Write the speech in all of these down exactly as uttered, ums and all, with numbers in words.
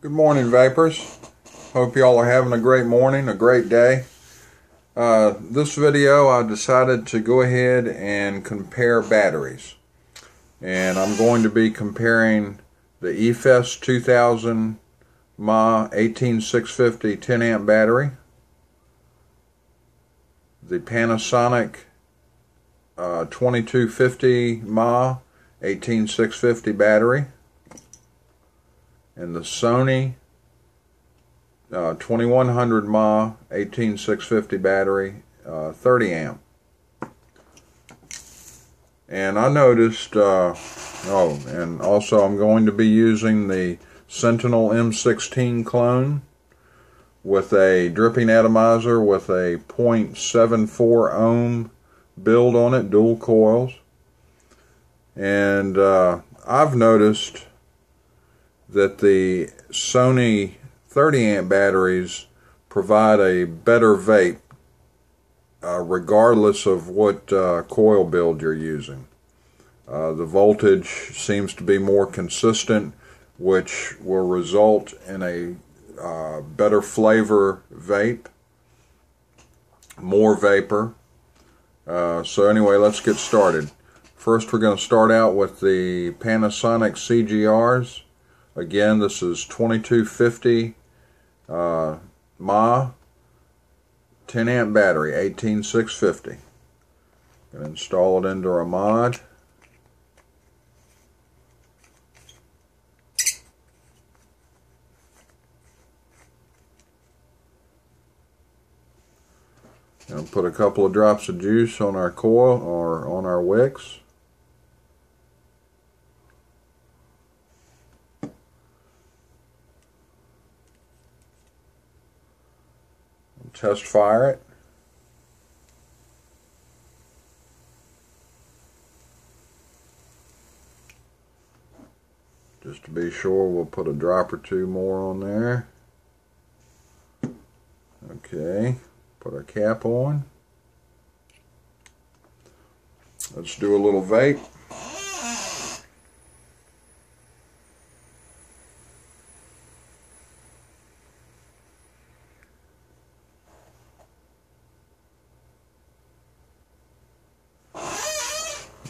Good morning, Vapers. Hope y'all are having a great morning, a great day. Uh, this video, I decided to go ahead and compare batteries. And I'm going to be comparing the EFest two thousand mAh eighteen six fifty ten amp battery, the Panasonic uh, twenty-two fifty mAh eighteen six fifty battery, and the Sony uh, twenty-one hundred mAh eighteen six fifty battery, uh, thirty amp. And I noticed, uh, oh, and also I'm going to be using the Sentinel M sixteen clone with a dripping atomizer with a point seven four ohm build on it, dual coils. And uh, I've noticed that the Sony thirty amp batteries provide a better vape uh, regardless of what uh, coil build you're using. Uh, the voltage seems to be more consistent, which will result in a uh, better flavor vape, more vapor. Uh, so anyway, let's get started. First, we're going to start out with the Panasonic C G Rs. Again, this is twenty-two fifty uh, mAh ten amp battery, eighteen six fifty. Going to install it into a mod. Going to put a couple of drops of juice on our coil or on our wicks. Test fire it. Just to be sure, we'll put a drop or two more on there. Okay, put our cap on. Let's do a little vape.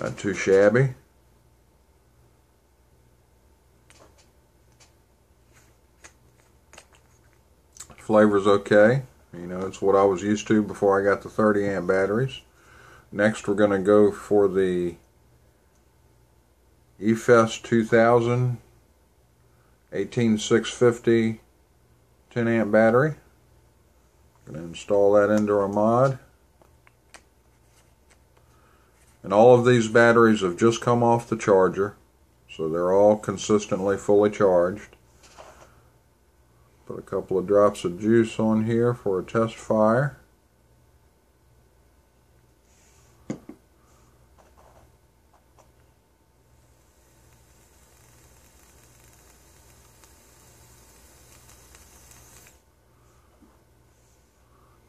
Not too shabby. Flavor's okay. You know, it's what I was used to before I got the thirty amp batteries. Next, we're going to go for the EFest two thousand eighteen six fifty ten amp battery. I'm going to install that into our mod. And all of these batteries have just come off the charger, so they're all consistently fully charged. Put a couple of drops of juice on here for a test fire. A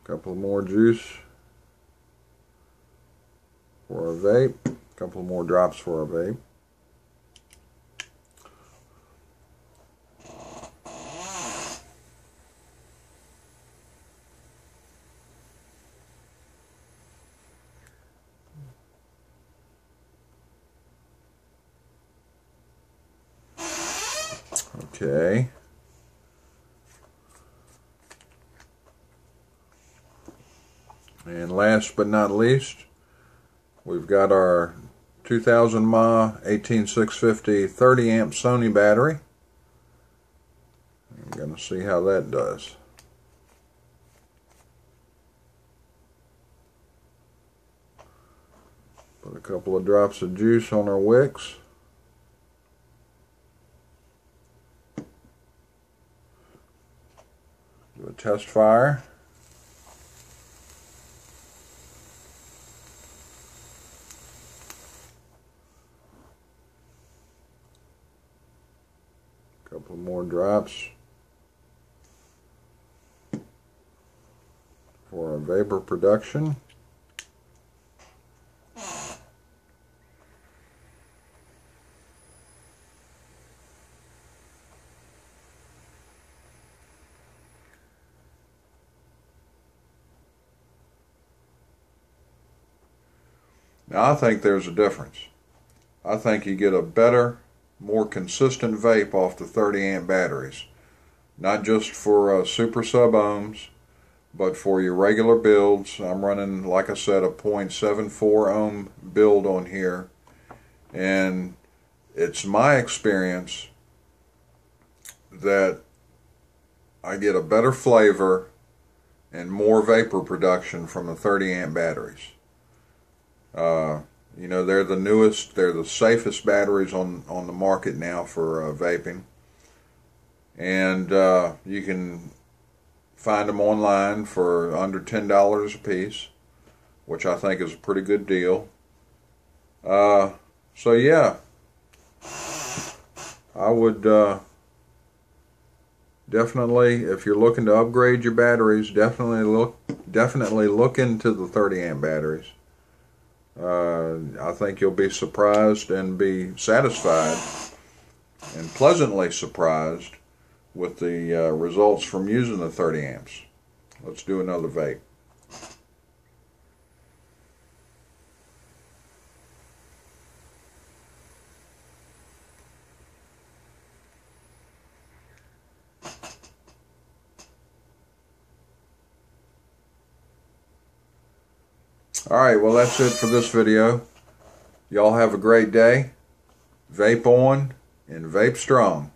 couple more juice for a vape, a couple more drops for a vape. Okay. And last but not least, we've got our two thousand mAh eighteen six fifty thirty amp Sony battery. I'm going to see how that does. Put a couple of drops of juice on our wicks. Do a test fire. Couple more drops for our vapor production. Now I think there's a difference. I think you get a better, more consistent vape off the thirty amp batteries, not just for uh, super sub ohms, but for your regular builds. I'm running, like I said, a zero point seven four ohm build on here, and it's my experience that I get a better flavor and more vapor production from the thirty amp batteries. Uh, you know, they're the newest, they're the safest batteries on, on the market now for uh, vaping. And uh, you can find them online for under ten dollars a piece, which I think is a pretty good deal. Uh, so yeah, I would uh, definitely, if you're looking to upgrade your batteries, definitely look, definitely look into the thirty amp batteries. Uh, I think you'll be surprised and be satisfied and pleasantly surprised with the uh, results from using the thirty amps. Let's do another vape. Alright, well that's it for this video. Y'all have a great day. Vape on and vape strong.